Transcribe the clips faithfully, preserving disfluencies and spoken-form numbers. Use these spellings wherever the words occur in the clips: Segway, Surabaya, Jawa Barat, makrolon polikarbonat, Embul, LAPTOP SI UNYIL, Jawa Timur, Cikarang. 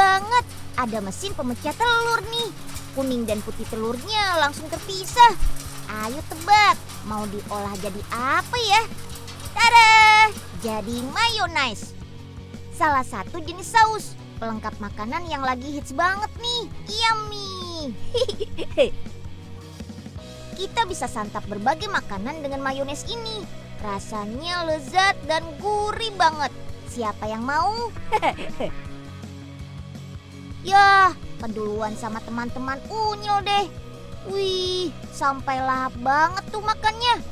banget. Ada mesin pemecah telur nih. Kuning dan putih telurnya langsung terpisah. Ayo tebak, mau diolah jadi apa ya? Tada! Jadi mayonnaise. Salah satu jenis saus pelengkap makanan yang lagi hits banget nih. Yummy! Kita bisa santap berbagai makanan dengan mayonaise ini. Rasanya lezat dan gurih banget. Siapa yang mau? Yah, keduluan sama teman-teman Unyil deh. Wih, sampai lahap banget tuh makannya.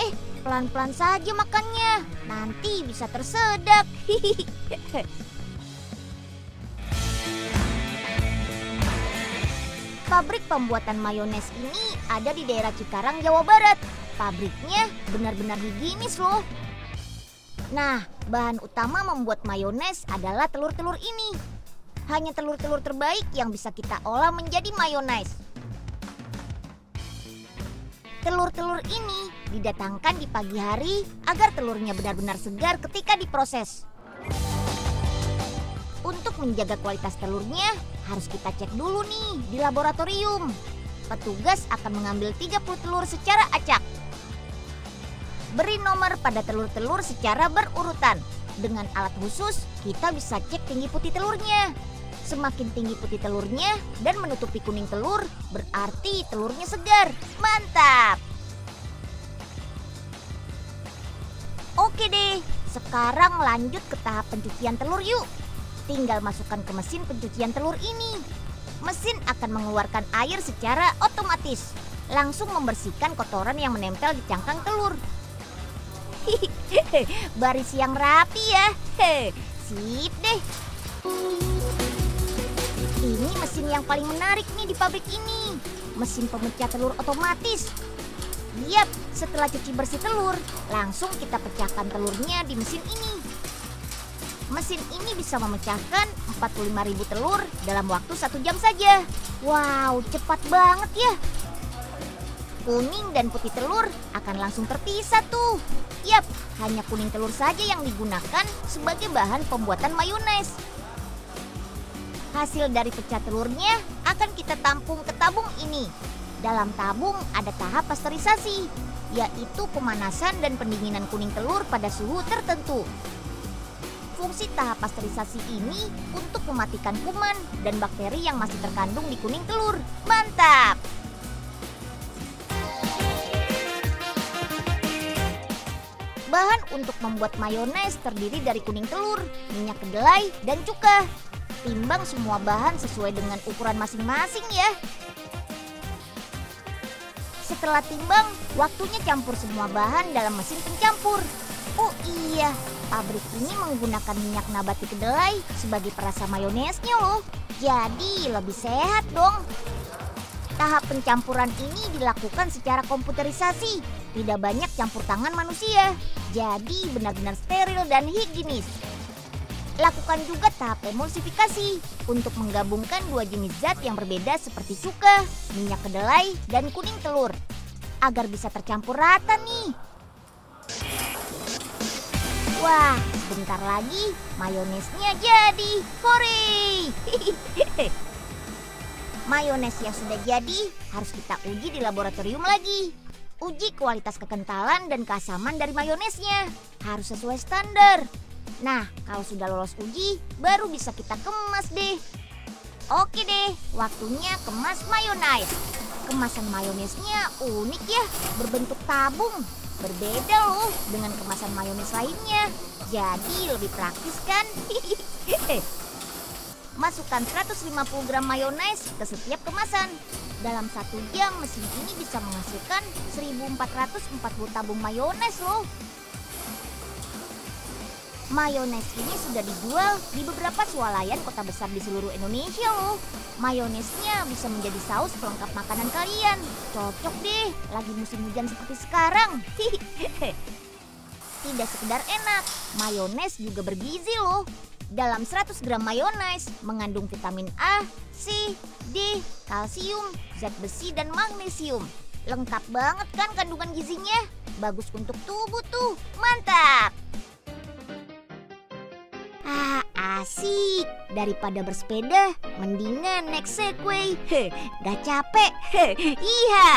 Eh, pelan-pelan saja makannya. Nanti bisa tersedak. Pabrik pembuatan mayonaise ini ada di daerah Cikarang, Jawa Barat. Pabriknya benar-benar higienis loh. Nah, bahan utama membuat mayonaise adalah telur-telur ini. Hanya telur-telur terbaik yang bisa kita olah menjadi mayonaise. Telur-telur ini didatangkan di pagi hari agar telurnya benar-benar segar ketika diproses. Untuk menjaga kualitas telurnya, harus kita cek dulu nih di laboratorium. Petugas akan mengambil tiga puluh telur secara acak. Beri nomor pada telur-telur secara berurutan. Dengan alat khusus, kita bisa cek tinggi putih telurnya. Semakin tinggi putih telurnya dan menutupi kuning telur, berarti telurnya segar. Mantap! Oke deh, sekarang lanjut ke tahap pencucian telur yuk. Tinggal masukkan ke mesin pencucian telur ini. Mesin akan mengeluarkan air secara otomatis. Langsung membersihkan kotoran yang menempel di cangkang telur. Baris yang rapi ya. Sip deh. Ini mesin yang paling menarik nih di pabrik ini. Mesin pemecah telur otomatis. Yap, setelah cuci bersih telur, langsung kita pecahkan telurnya di mesin ini. Mesin ini bisa memecahkan empat puluh lima ribu telur dalam waktu satu jam saja. Wow, cepat banget ya. Kuning dan putih telur akan langsung terpisah tuh. Yap, hanya kuning telur saja yang digunakan sebagai bahan pembuatan mayonaise. Hasil dari pecah telurnya akan kita tampung ke tabung ini. Dalam tabung ada tahap pasteurisasi, yaitu pemanasan dan pendinginan kuning telur pada suhu tertentu. Fungsi tahap pasteurisasi ini untuk mematikan kuman dan bakteri yang masih terkandung di kuning telur. Mantap! Bahan untuk membuat mayonaise terdiri dari kuning telur, minyak kedelai, dan cuka. Timbang semua bahan sesuai dengan ukuran masing-masing ya. Setelah timbang, waktunya campur semua bahan dalam mesin pencampur. Oh iya, pabrik ini menggunakan minyak nabati kedelai sebagai perasa mayonaisnya loh. Jadi lebih sehat dong. Tahap pencampuran ini dilakukan secara komputerisasi. Tidak banyak campur tangan manusia. Jadi benar-benar steril dan higienis. Lakukan juga tahap emulsifikasi untuk menggabungkan dua jenis zat yang berbeda seperti cuka, minyak kedelai, dan kuning telur. Agar bisa tercampur rata nih. Wah, sebentar lagi mayonaisnya jadi. Hore! Mayonaise yang sudah jadi harus kita uji di laboratorium lagi. Uji kualitas kekentalan dan keasaman dari mayonaisnya. Harus sesuai standar. Nah, kalau sudah lolos uji, baru bisa kita kemas deh. Oke deh, waktunya kemas mayonaise. Kemasan mayonaisnya unik ya, berbentuk tabung. Berbeda loh dengan kemasan mayonaise lainnya. Jadi lebih praktis kan? Masukkan seratus lima puluh gram mayonaise ke setiap kemasan. Dalam satu jam mesin ini bisa menghasilkan seribu empat ratus empat puluh tabung mayonaise loh. Mayonaise ini sudah dijual di beberapa swalayan kota besar di seluruh Indonesia loh. Mayonaisenya bisa menjadi saus pelengkap makanan kalian. Cocok deh, lagi musim hujan seperti sekarang. Tidak sekedar enak, mayonaise juga bergizi loh. Dalam seratus gram mayonaise mengandung vitamin A, C, D, kalsium, zat besi, dan magnesium. Lengkap banget kan kandungan gizinya? Bagus untuk tubuh tuh, mantap! Ah, asik. Daripada bersepeda, mendingan naik segway. Heh, gak capek. Heh, iya.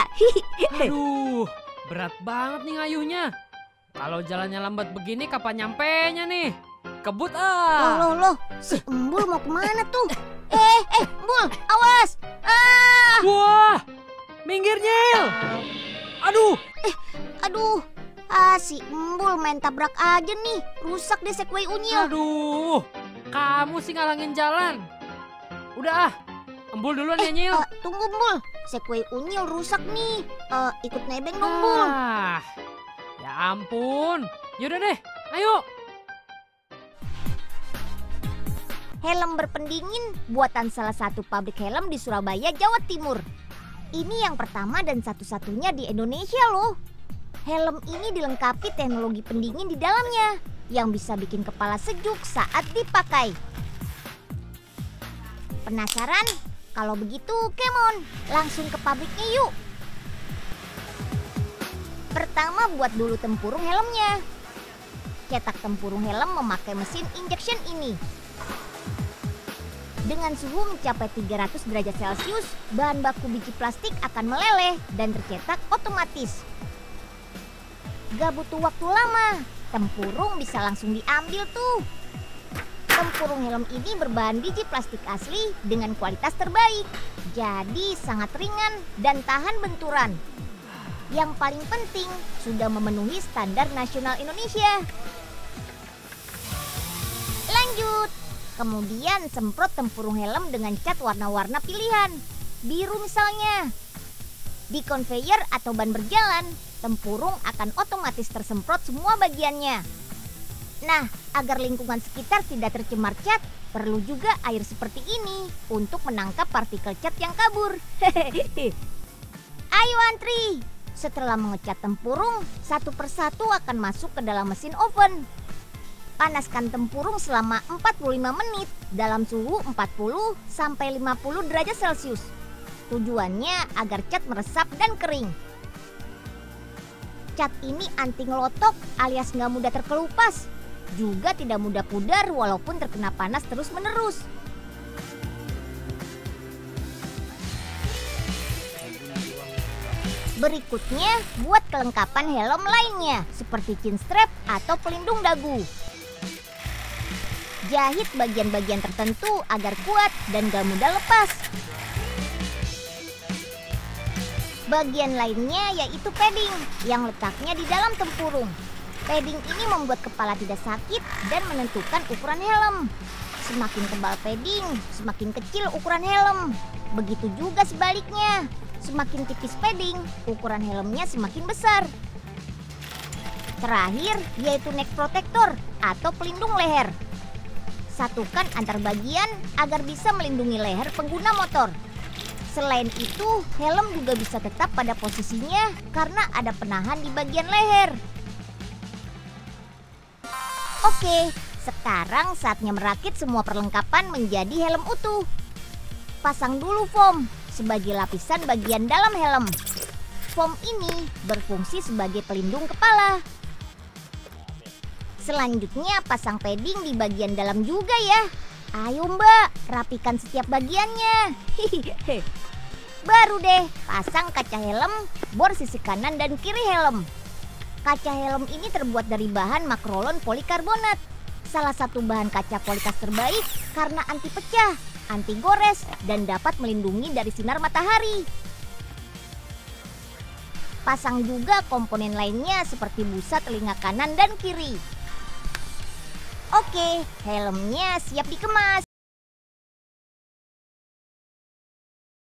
Aduh, berat banget nih ngayuhnya. Kalau jalannya lambat begini, kapan nyampenya nih? Kebut ah. Loh, loh, loh. Si Embul mau kemana tuh? Eh, eh, Embul, awas. Ah. Wah, minggir Nyil. Aduh. Eh, aduh. Ah, si Embul main tabrak aja nih. Rusak deh segway Unyil. Aduh, kamu sih ngalangin jalan. Udah ah, Embul duluan eh, ya Nyil. Uh, tunggu Embul, segway Unyil rusak nih. Uh, ikut nebeng dong Embul. Ah. Ya ampun, yaudah deh, ayo. Helm berpendingin buatan salah satu pabrik helm di Surabaya, Jawa Timur. Ini yang pertama dan satu-satunya di Indonesia loh. Helm ini dilengkapi teknologi pendingin di dalamnya, yang bisa bikin kepala sejuk saat dipakai. Penasaran? Kalau begitu, kemon, langsung ke pabriknya yuk. Pertama, buat dulu tempurung helmnya. Cetak tempurung helm memakai mesin injection ini. Dengan suhu mencapai tiga ratus derajat Celcius, bahan baku biji plastik akan meleleh dan tercetak otomatis. Gak butuh waktu lama, tempurung bisa langsung diambil tuh. Tempurung helm ini berbahan biji plastik asli dengan kualitas terbaik. Jadi sangat ringan dan tahan benturan. Yang paling penting, sudah memenuhi standar nasional Indonesia. Lanjut. Kemudian semprot tempurung helm dengan cat warna-warna pilihan. Biru misalnya. Di konveyor atau ban berjalan, tempurung akan otomatis tersemprot semua bagiannya. Nah, agar lingkungan sekitar tidak tercemar cat, perlu juga air seperti ini untuk menangkap partikel cat yang kabur. Ayo antri! Setelah mengecat tempurung, satu persatu akan masuk ke dalam mesin oven. Panaskan tempurung selama empat puluh lima menit dalam suhu empat puluh sampai lima puluh derajat Celcius. Tujuannya agar cat meresap dan kering. Cat ini anti ngelotok alias nggak mudah terkelupas. Juga tidak mudah pudar walaupun terkena panas terus-menerus. Berikutnya, buat kelengkapan helm lainnya, seperti chin strap atau pelindung dagu. Jahit bagian-bagian tertentu agar kuat dan gak mudah lepas. Bagian lainnya yaitu padding, yang letaknya di dalam tempurung. Padding ini membuat kepala tidak sakit dan menentukan ukuran helm. Semakin tebal padding, semakin kecil ukuran helm. Begitu juga sebaliknya. Semakin tipis padding, ukuran helmnya semakin besar. Terakhir, yaitu neck protector atau pelindung leher. Satukan antar bagian agar bisa melindungi leher pengguna motor. Selain itu, helm juga bisa tetap pada posisinya karena ada penahan di bagian leher. Oke, sekarang saatnya merakit semua perlengkapan menjadi helm utuh. Pasang dulu foam sebagai lapisan bagian dalam helm. Foam ini berfungsi sebagai pelindung kepala. Selanjutnya pasang padding di bagian dalam juga ya. Ayo Mbak, rapikan setiap bagiannya. Hihihi. Baru deh pasang kaca helm, bor sisi kanan dan kiri helm. Kaca helm ini terbuat dari bahan makrolon polikarbonat. Salah satu bahan kaca polikarbonat terbaik karena anti pecah, anti gores, dan dapat melindungi dari sinar matahari. Pasang juga komponen lainnya seperti busa telinga kanan dan kiri. Oke, helmnya siap dikemas.